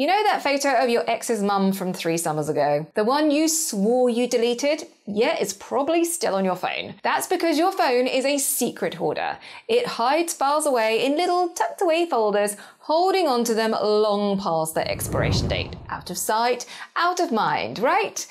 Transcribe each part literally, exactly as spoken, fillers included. You know that photo of your ex's mum from three summers ago? The one you swore you deleted? Yeah, it's probably still on your phone. That's because your phone is a secret hoarder. It hides files away in little tucked away folders, holding onto them long past their expiration date. Out of sight, out of mind, right?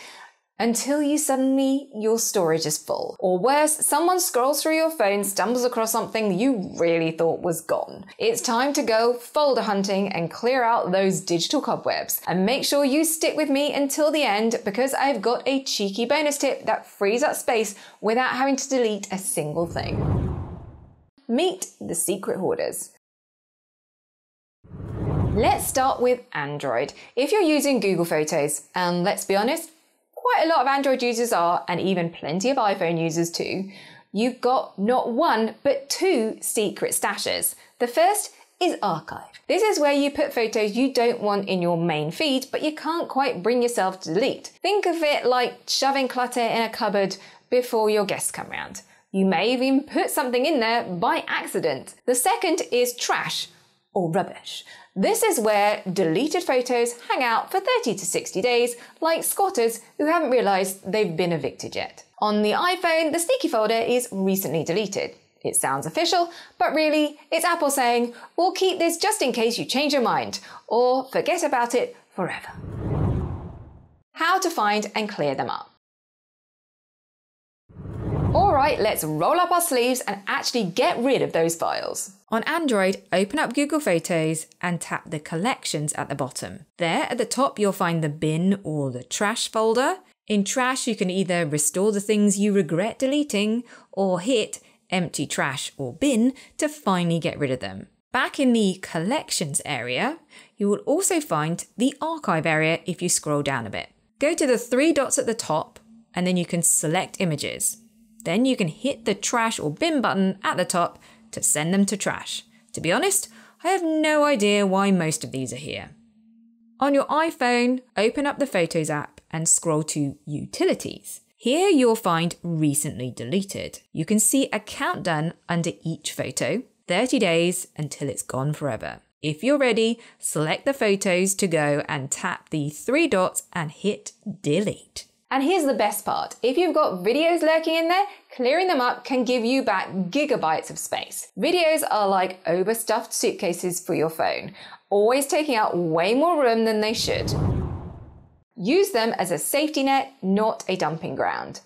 Until you suddenly, your storage is full. Or worse, someone scrolls through your phone, stumbles across something you really thought was gone. It's time to go folder hunting and clear out those digital cobwebs. And make sure you stick with me until the end because I've got a cheeky bonus tip that frees up space without having to delete a single thing. Meet the secret hoarders. Let's start with Android. If you're using Google Photos, and let's be honest, quite a lot of Android users are, and even plenty of iPhone users too, you've got not one, but two secret stashes. The first is archive. This is where you put photos you don't want in your main feed, but you can't quite bring yourself to delete. Think of it like shoving clutter in a cupboard before your guests come round. You may even put something in there by accident. The second is trash, or rubbish. This is where deleted photos hang out for thirty to sixty days, like squatters who haven't realised they've been evicted yet. On the iPhone, the sneaky folder is recently deleted. It sounds official, but really, it's Apple saying, we'll keep this just in case you change your mind, or forget about it forever. How to find and clear them up. Alright, let's roll up our sleeves and actually get rid of those files. On Android, open up Google Photos and tap the Collections at the bottom. There at the top you'll find the bin or the trash folder. In trash you can either restore the things you regret deleting or hit empty trash or bin to finally get rid of them. Back in the Collections area, you will also find the Archive area if you scroll down a bit. Go to the three dots at the top and then you can select images. Then you can hit the trash or bin button at the top to send them to trash. To be honest, I have no idea why most of these are here. On your iPhone, open up the Photos app and scroll to Utilities. Here you'll find Recently Deleted. You can see a countdown under each photo, thirty days until it's gone forever. If you're ready, select the photos to go and tap the three dots and hit Delete. And here's the best part. If you've got videos lurking in there, clearing them up can give you back gigabytes of space. Videos are like overstuffed suitcases for your phone, always taking out way more room than they should. Use them as a safety net, not a dumping ground.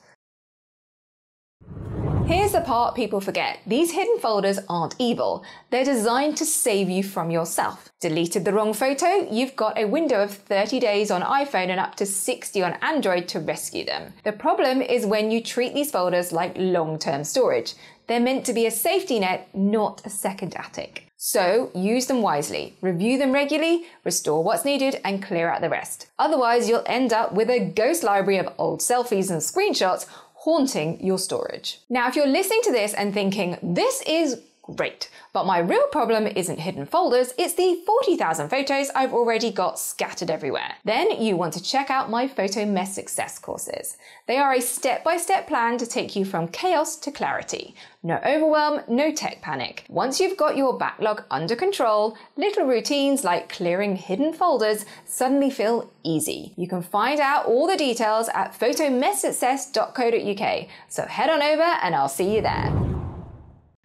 Here's the part people forget. These hidden folders aren't evil. They're designed to save you from yourself. Deleted the wrong photo? You've got a window of thirty days on iPhone and up to sixty on Android to rescue them. The problem is when you treat these folders like long-term storage. They're meant to be a safety net, not a second attic. So use them wisely, review them regularly, restore what's needed and clear out the rest. Otherwise you'll end up with a ghost library of old selfies and screenshots haunting your storage. Now, if you're listening to this and thinking, this is great, but my real problem isn't hidden folders, it's the forty thousand photos I've already got scattered everywhere. Then you want to check out my Photo Mess Success courses. They are a step-by-step plan to take you from chaos to clarity. No overwhelm, no tech panic. Once you've got your backlog under control, little routines like clearing hidden folders suddenly feel easy. You can find out all the details at photo mess success dot co dot U K. So head on over and I'll see you there.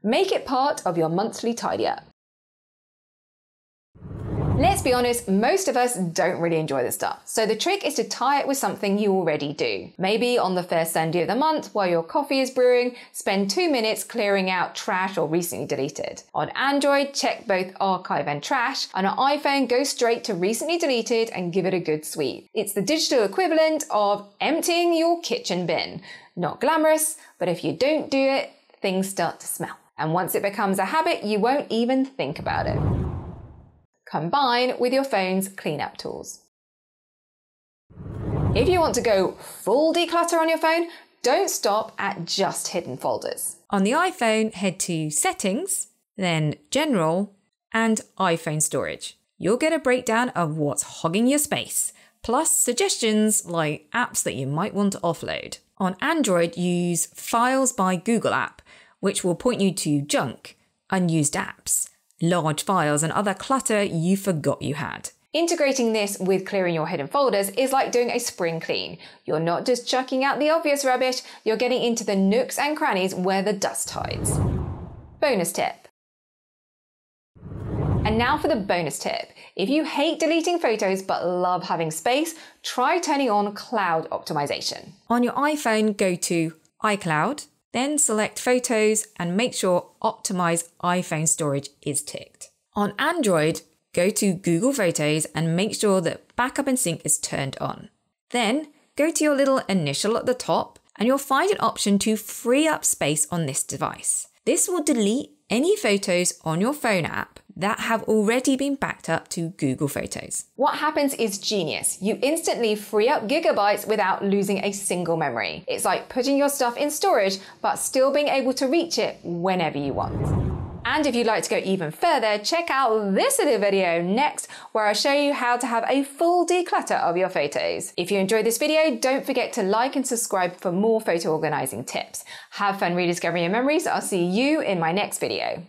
Make it part of your monthly tidy up. Let's be honest, most of us don't really enjoy this stuff, so the trick is to tie it with something you already do. Maybe on the first Sunday of the month, while your coffee is brewing, spend two minutes clearing out trash or recently deleted. On Android, check both archive and trash, and on iPhone, go straight to recently deleted and give it a good sweep. It's the digital equivalent of emptying your kitchen bin. Not glamorous, but if you don't do it, things start to smell. And once it becomes a habit, you won't even think about it. Combine with your phone's cleanup tools. If you want to go full declutter on your phone, don't stop at just hidden folders. On the iPhone, head to Settings, then General, and iPhone Storage. You'll get a breakdown of what's hogging your space, plus suggestions like apps that you might want to offload. On Android, use Files by Google app, which will point you to junk, unused apps, large files and other clutter you forgot you had. Integrating this with clearing your hidden folders is like doing a spring clean. You're not just chucking out the obvious rubbish, you're getting into the nooks and crannies where the dust hides. Bonus tip. And now for the bonus tip. If you hate deleting photos but love having space, try turning on cloud optimization. On your iPhone, go to iCloud, then select Photos and make sure Optimize iPhone Storage is ticked. On Android, go to Google Photos and make sure that Backup and Sync is turned on. Then go to your little initial at the top and you'll find an option to free up space on this device. This will delete any photos on your phone app that have already been backed up to Google Photos. What happens is genius. You instantly free up gigabytes without losing a single memory. It's like putting your stuff in storage, but still being able to reach it whenever you want. And if you'd like to go even further, check out this little video next, where I'll show you how to have a full declutter of your photos. If you enjoyed this video, don't forget to like and subscribe for more photo organizing tips. Have fun rediscovering your memories. I'll see you in my next video.